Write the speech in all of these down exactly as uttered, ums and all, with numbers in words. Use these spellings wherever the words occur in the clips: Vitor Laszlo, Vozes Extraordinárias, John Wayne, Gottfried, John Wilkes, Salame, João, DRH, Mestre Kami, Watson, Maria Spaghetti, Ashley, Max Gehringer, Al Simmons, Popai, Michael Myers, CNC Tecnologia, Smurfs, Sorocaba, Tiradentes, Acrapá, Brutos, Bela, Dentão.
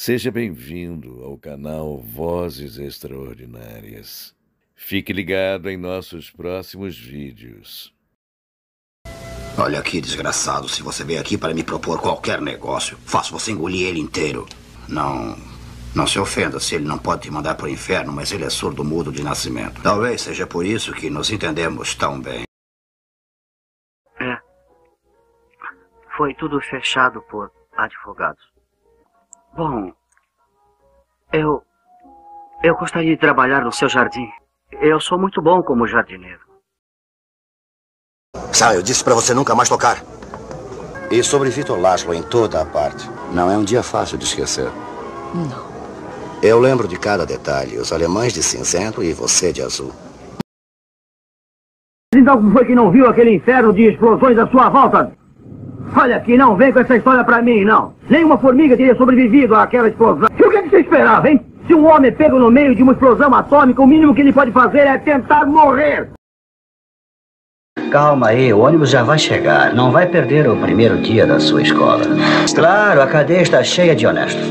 Seja bem-vindo ao canal Vozes Extraordinárias. Fique ligado em nossos próximos vídeos. Olha aqui, desgraçado, se você veio aqui para me propor qualquer negócio, faço você engolir ele inteiro. Não, não se ofenda se ele não pode te mandar para o inferno, mas ele é surdo-mudo de nascimento. Talvez seja por isso que nos entendemos tão bem. É. Foi tudo fechado por advogados. Bom, eu, eu gostaria de trabalhar no seu jardim. Eu sou muito bom como jardineiro. Sai, eu disse pra você nunca mais tocar. E sobre Vitor Laszlo em toda a parte. Não é um dia fácil de esquecer. Não. Eu lembro de cada detalhe. Os alemães de cinzento e você de azul. Então como foi que não viu aquele inferno de explosões à sua volta? Olha aqui, não vem com essa história pra mim, não. Nenhuma formiga teria sobrevivido àquela explosão. E o que é que você esperava, hein? Se um homem é pego no meio de uma explosão atômica, o mínimo que ele pode fazer é tentar morrer. Calma aí, o ônibus já vai chegar. Não vai perder o primeiro dia da sua escola. Claro, a cadeia está cheia de honestos.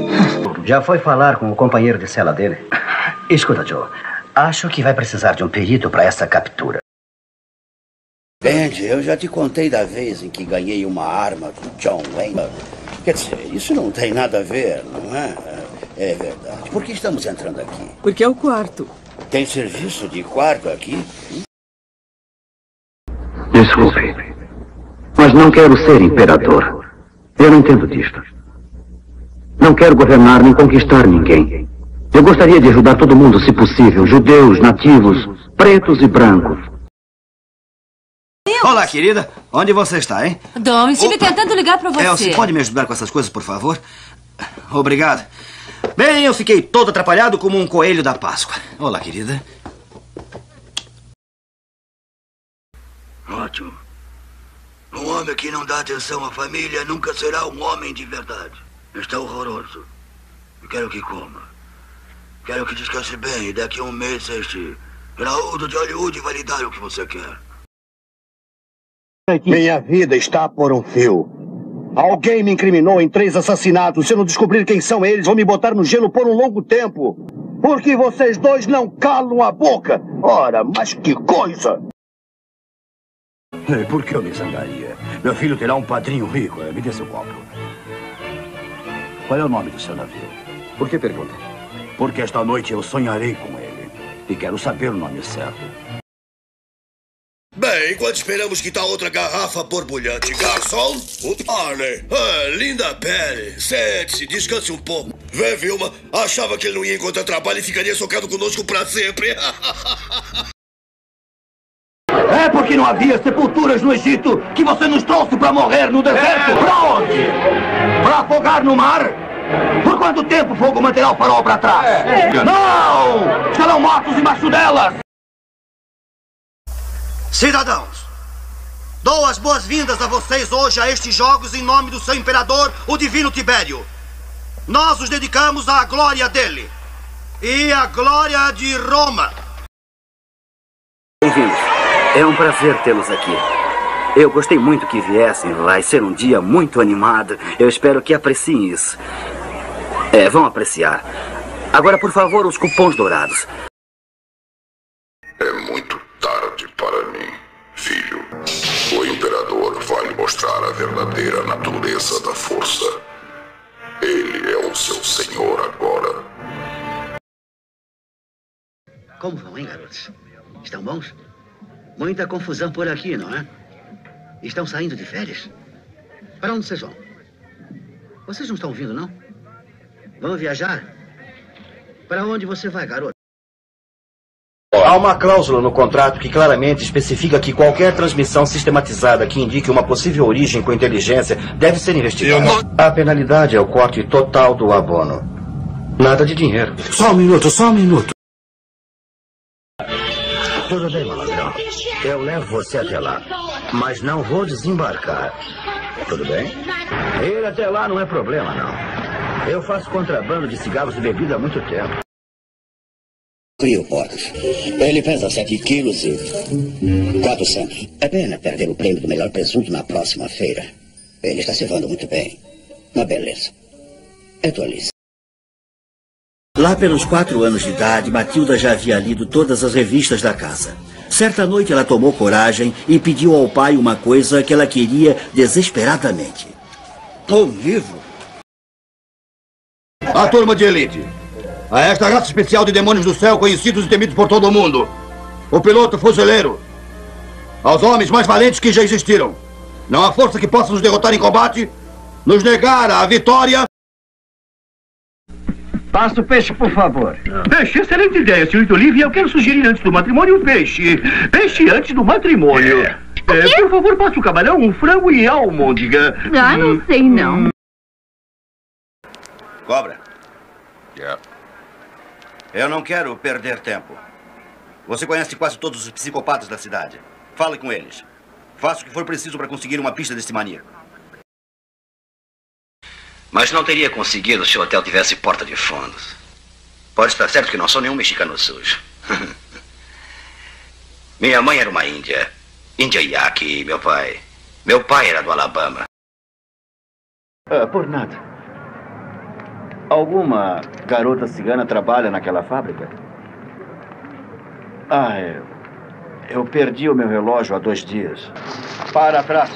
Já foi falar com o companheiro de cela dele? Escuta, Joe, acho que vai precisar de um perito para essa captura. Entende? Eu já te contei da vez em que ganhei uma arma com John Wayne. Quer dizer, isso não tem nada a ver, não é? É verdade. Por que estamos entrando aqui? Porque é o quarto. Tem serviço de quarto aqui? Desculpe, mas não quero ser imperador. Eu não entendo disto. Não quero governar nem conquistar ninguém. Eu gostaria de ajudar todo mundo, se possível. Judeus, nativos, pretos e brancos. Olá, querida. Onde você está, hein? Dom, estive Opa. tentando ligar para você. Elsie, pode me ajudar com essas coisas, por favor? Obrigado. Bem, eu fiquei todo atrapalhado como um coelho da Páscoa. Olá, querida. Ótimo. Um homem que não dá atenção à família nunca será um homem de verdade. Está horroroso. Eu quero que coma. Quero que descanse bem. E daqui a um mês este graúdo de Hollywood vai lhe dar o que você quer. Minha vida está por um fio. Alguém me incriminou em três assassinatos. Se eu não descobrir quem são eles, vão me botar no gelo por um longo tempo. Porque vocês dois não calam a boca. Ora, mas que coisa! Por que eu me zangaria? Meu filho terá um padrinho rico. Me dê seu copo. Qual é o nome do seu navio? Por que pergunta? Porque esta noite eu sonharei com ele. E quero saber o nome certo. Bem, enquanto esperamos que tá outra garrafa borbulhante, garçom, Arley, ah, linda pele, sente-se, descanse um pouco. Vê, Vilma, achava que ele não ia encontrar trabalho e ficaria socado conosco pra sempre. É porque não havia sepulturas no Egito que você nos trouxe pra morrer no deserto? É. Pra onde? Pra afogar no mar? Por quanto tempo o fogo manterá o farol pra trás? É. É. Não! Estarão mortos embaixo delas! Cidadãos, dou as boas-vindas a vocês hoje a estes jogos em nome do seu imperador, o divino Tibério. Nós os dedicamos à glória dele e à glória de Roma. Bem-vindos. É um prazer tê-los aqui. Eu gostei muito que viessem. Vai ser um dia muito animado. Eu espero que apreciem isso. É, vão apreciar. Agora, por favor, os cupons dourados. É muito tarde para mim, filho. O imperador vai lhe mostrar a verdadeira natureza da força. Ele é o seu senhor agora. Como vão, hein, garotos? Estão bons? Muita confusão por aqui, não é? Estão saindo de férias? Para onde vocês vão? Vocês não estão vindo, não? Vão viajar? Para onde você vai, garoto? Há uma cláusula no contrato que claramente especifica que qualquer transmissão sistematizada que indique uma possível origem com inteligência deve ser investigada. Não... A penalidade é o corte total do abono. Nada de dinheiro. Só um minuto, só um minuto. Tudo bem, malandrão. Eu levo você até lá, mas não vou desembarcar. Tudo bem? Ir até lá não é problema, não. Eu faço contrabando de cigarros e bebida há muito tempo. Crio porcos. Ele pesa sete quilos e quatrocentos. É pena perder o prêmio do melhor presunto na próxima feira. Ele está se levando muito bem. Uma beleza. É tolice. Lá pelos quatro anos de idade, Matilda já havia lido todas as revistas da casa. Certa noite ela tomou coragem e pediu ao pai uma coisa que ela queria desesperadamente. Um livro? A turma de elite. A esta raça especial de demônios do céu conhecidos e temidos por todo o mundo. O piloto fuzileiro. Aos homens mais valentes que já existiram. Não há força que possa nos derrotar em combate, nos negar a vitória. Passa o peixe, por favor. Peixe, excelente ideia, senhorita Olivia. Eu quero sugerir antes do matrimônio um peixe. Peixe antes do matrimônio. É. É, por favor, passa o camarão, um frango e almôndega. Ah, hum. não sei não. Cobra. Yeah. Eu não quero perder tempo. Você conhece quase todos os psicopatas da cidade. Fale com eles. Faça o que for preciso para conseguir uma pista desse maníaco. Mas não teria conseguido se o hotel tivesse porta de fundos. Pode estar certo que não sou nenhum mexicano sujo. Minha mãe era uma índia. Índia Yaqui, meu pai. Meu pai era do Alabama. Ah, por nada. Alguma garota cigana trabalha naquela fábrica? Ah, eu... Eu perdi o meu relógio há dois dias. Para trás.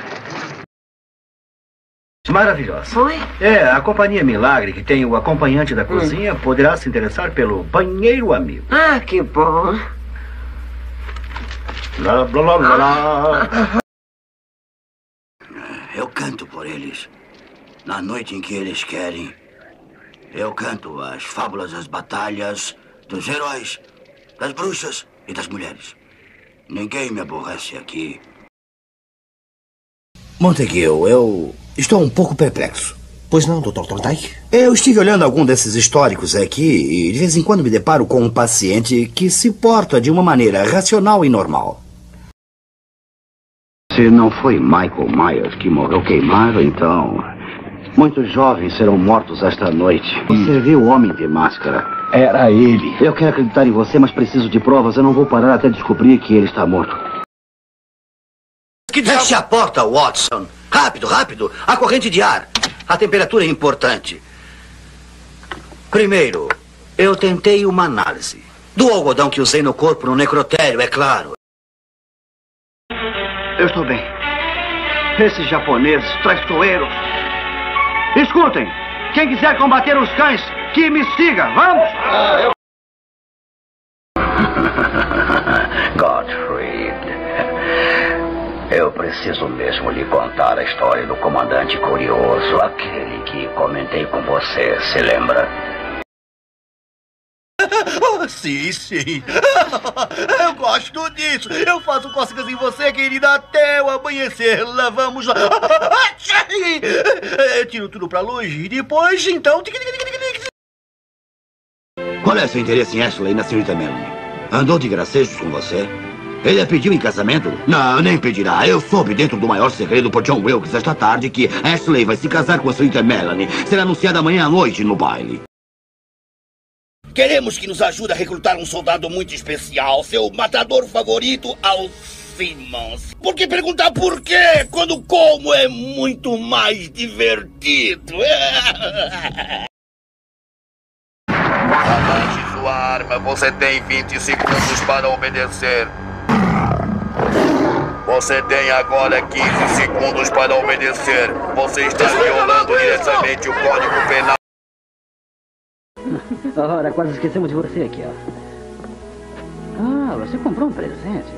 Maravilhosa. Oi? É, a Companhia Milagre, que tem o acompanhante da cozinha, hum. poderá se interessar pelo banheiro amigo. Ah, que bom. Blá, blá, blá, blá. Eu canto por eles. Na noite em que eles querem, eu canto as fábulas das batalhas, dos heróis, das bruxas e das mulheres. Ninguém me aborrece aqui. Montague, eu estou um pouco perplexo. Pois não, doutor Thorndike? Eu estive olhando algum desses históricos aqui e de vez em quando me deparo com um paciente que se porta de uma maneira racional e normal. Se não foi Michael Myers que morreu queimado, então... Muitos jovens serão mortos esta noite. Você viu o homem de máscara? Era ele. Eu quero acreditar em você, mas preciso de provas. Eu não vou parar até descobrir que ele está morto. Feche a porta, Watson. Rápido, rápido. A corrente de ar. A temperatura é importante. Primeiro, eu tentei uma análise. Do algodão que usei no corpo no necrotério, é claro. Eu estou bem. Esses japoneses traiçoeiros. Escutem. Quem quiser combater os cães... Que me siga, vamos! Ah, eu... Gottfried, eu preciso mesmo lhe contar a história do comandante curioso, aquele que comentei com você, se lembra? Oh, sim, sim. Eu gosto disso. Eu faço cócegas em você, querida, até o amanhecer. Lá vamos lá. Eu tiro tudo pra luz e depois, então... Qual é seu interesse em Ashley e na senhorita Melanie? Andou de gracejos com você? Ele a pediu em casamento? Não, nem pedirá. Eu soube dentro do maior segredo por John Wilkes esta tarde que Ashley vai se casar com a senhorita Melanie. Será anunciada amanhã à noite no baile. Queremos que nos ajude a recrutar um soldado muito especial, seu matador favorito, Al Simmons. Por que perguntar por quê, quando como é muito mais divertido? Abaixe sua arma, você tem vinte segundos para obedecer. Você tem agora quinze segundos para obedecer. Você está violando diretamente o Código Penal. Ora, quase esquecemos de você aqui, ó. Ah, você comprou um presente.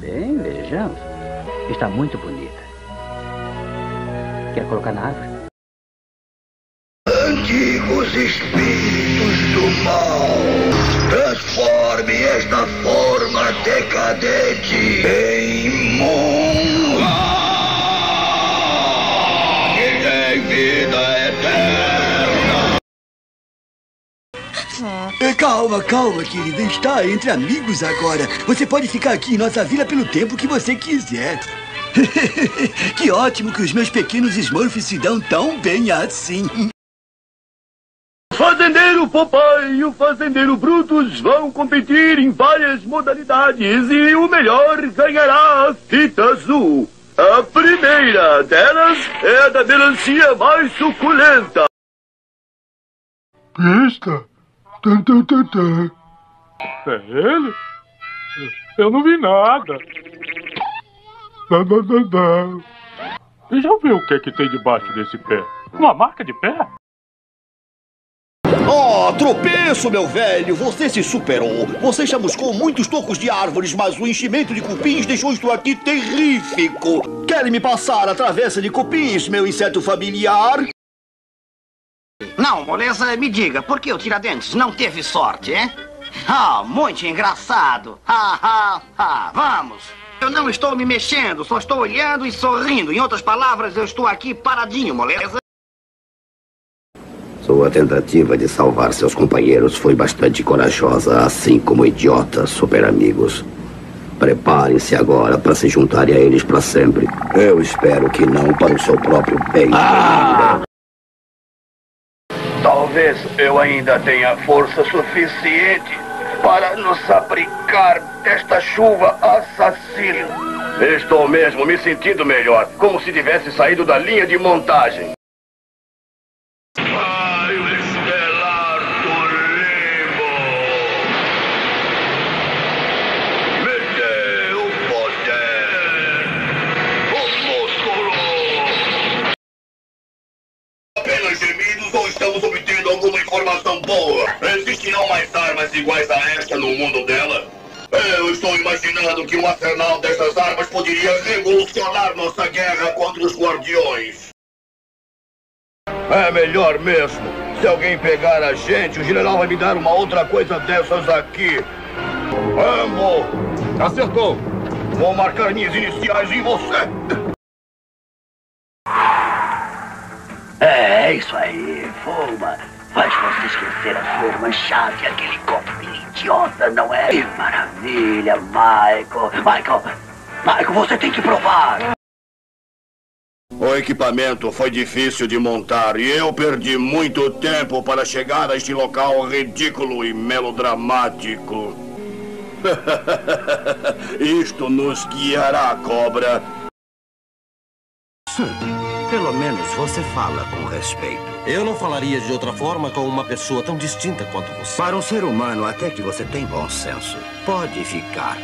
Bem, vejamos. Está muito bonita. Quer colocar na árvore? Antigos espíritos do mal, transforme esta forma decadente em monstro que tem vida eterna. Calma, calma, querida. Está entre amigos agora. Você pode ficar aqui em nossa vila pelo tempo que você quiser. Que ótimo que os meus pequenos Smurfs se dão tão bem assim. O fazendeiro Popai e o fazendeiro Brutos vão competir em várias modalidades e o melhor ganhará a fita azul. A primeira delas é a da melancia mais suculenta. Pista? É ele? Eu não vi nada. Você já viu o que é que tem debaixo desse pé? Uma marca de pé? Oh, tropeço, meu velho! Você se superou! Você chamuscou muitos tocos de árvores, mas o enchimento de cupins deixou isto aqui terrífico! Querem me passar a travessa de cupins, meu inseto familiar? Não, moleza, me diga, por que o Tiradentes não teve sorte, hein? Ah, muito engraçado! Ha, ha, ha! Vamos! Eu não estou me mexendo, só estou olhando e sorrindo. Em outras palavras, eu estou aqui paradinho, moleza. Sua tentativa de salvar seus companheiros foi bastante corajosa, assim como idiotas, super amigos. Preparem-se agora para se juntarem a eles para sempre. Eu espero que não para o seu próprio bem. Ah! Talvez eu ainda tenha força suficiente para nos abrigar desta chuva assassina. Estou mesmo me sentindo melhor, como se tivesse saído da linha de montagem. Estamos obtendo alguma informação boa. Existirão mais armas iguais a esta no mundo dela? Eu estou imaginando que um arsenal dessas armas poderia revolucionar nossa guerra contra os guardiões. É melhor mesmo. Se alguém pegar a gente, o general vai me dar uma outra coisa dessas aqui. Vamos! Acertou! Vou marcar minhas iniciais em você. É, é isso aí, fuma. Faz você esquecer a flor manchada e aquele copo idiota, não é? Que maravilha, Michael. Michael, Michael, você tem que provar. O equipamento foi difícil de montar e eu perdi muito tempo para chegar a este local ridículo e melodramático. Isto nos guiará, cobra. Sim. Pelo menos você fala com respeito. Eu não falaria de outra forma com uma pessoa tão distinta quanto você. Para um ser humano, até que você tem bom senso. Pode ficar.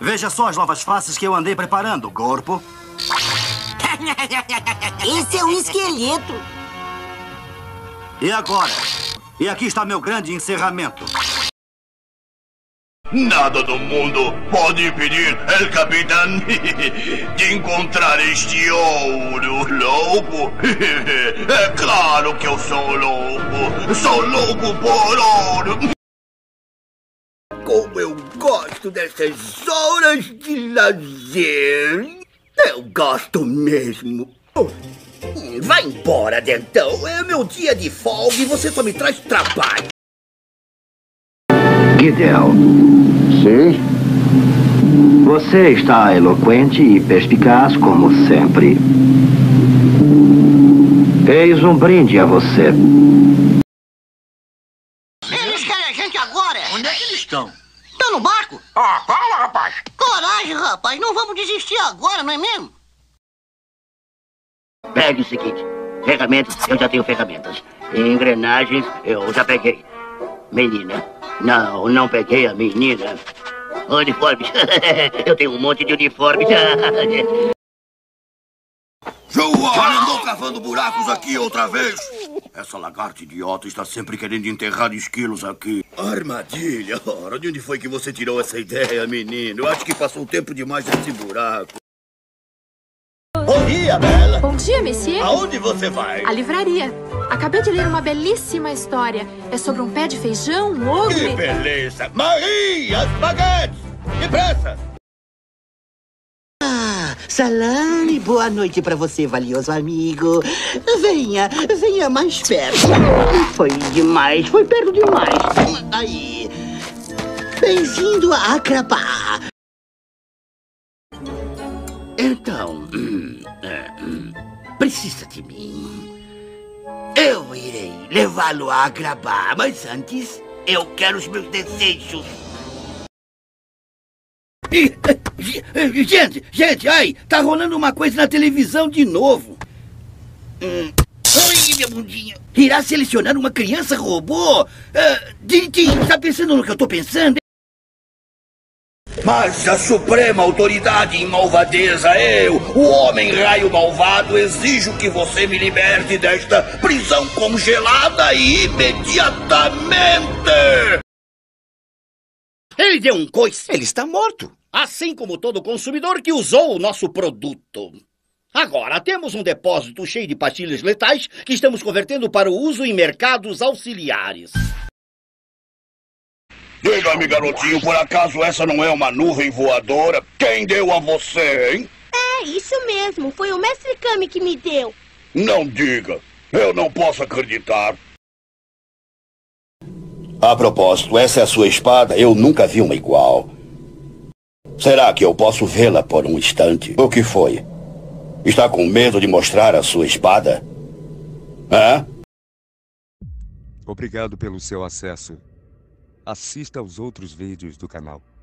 Veja só as novas faces que eu andei preparando, corpo. Esse é um esqueleto. E agora? E aqui está meu grande encerramento. Nada do mundo pode impedir o Capitão de encontrar este ouro, louco. É claro que eu sou louco. Sou louco por ouro. Como eu gosto dessas horas de lazer. Eu gosto mesmo. Vai embora, Dentão. É meu dia de folga e você só me traz trabalho. Gideon. Sim? Você está eloquente e perspicaz, como sempre. Eis um brinde a você. Eles querem a gente agora! Onde é que eles estão? Estão no barco! Ah, fala, rapaz! Coragem, rapaz! Não vamos desistir agora, não é mesmo? Pegue o seguinte. Ferramentas, eu já tenho ferramentas. Engrenagens, eu já peguei. Menina. Não, não peguei a menina. Uniformes. Eu tenho um monte de uniformes. João, andou cavando buracos aqui outra vez. Essa lagarta idiota está sempre querendo enterrar esquilos aqui. Armadilha. Ora, de onde foi que você tirou essa ideia, menino? Eu acho que passou tempo demais nesse buraco. Bom dia, Bela. Bom dia, monsieur. Aonde você vai? A livraria. Acabei de ler uma belíssima história. É sobre um pé de feijão, um ogro... Que beleza! Maria Spaghetti! Depressa! Ah, Salame, boa noite pra você, valioso amigo. Venha, venha mais perto. Foi demais, foi perto demais. Aí. Bem-vindo a Acrapá. Então... Precisa de mim. Eu irei levá-lo a gravar, mas antes eu quero os meus desejos. Gente, gente, ai, tá rolando uma coisa na televisão de novo. Hum. Ai, minha bundinha. Irá selecionar uma criança robô? Uh, Dinitinho, tá pensando no que eu tô pensando? Mas a suprema autoridade em malvadeza, eu, o homem-raio malvado, exijo que você me liberte desta prisão congelada e imediatamente! Ele deu um coice. Ele está morto. Assim como todo consumidor que usou o nosso produto. Agora, temos um depósito cheio de pastilhas letais que estamos convertendo para o uso em mercados auxiliares. Diga-me, garotinho, por acaso essa não é uma nuvem voadora? Quem deu a você, hein? É, isso mesmo. Foi o Mestre Kami que me deu. Não diga. Eu não posso acreditar. A propósito, essa é a sua espada? Eu nunca vi uma igual. Será que eu posso vê-la por um instante? O que foi? Está com medo de mostrar a sua espada? Hã? Obrigado pelo seu acesso. Assista aos outros vídeos do canal.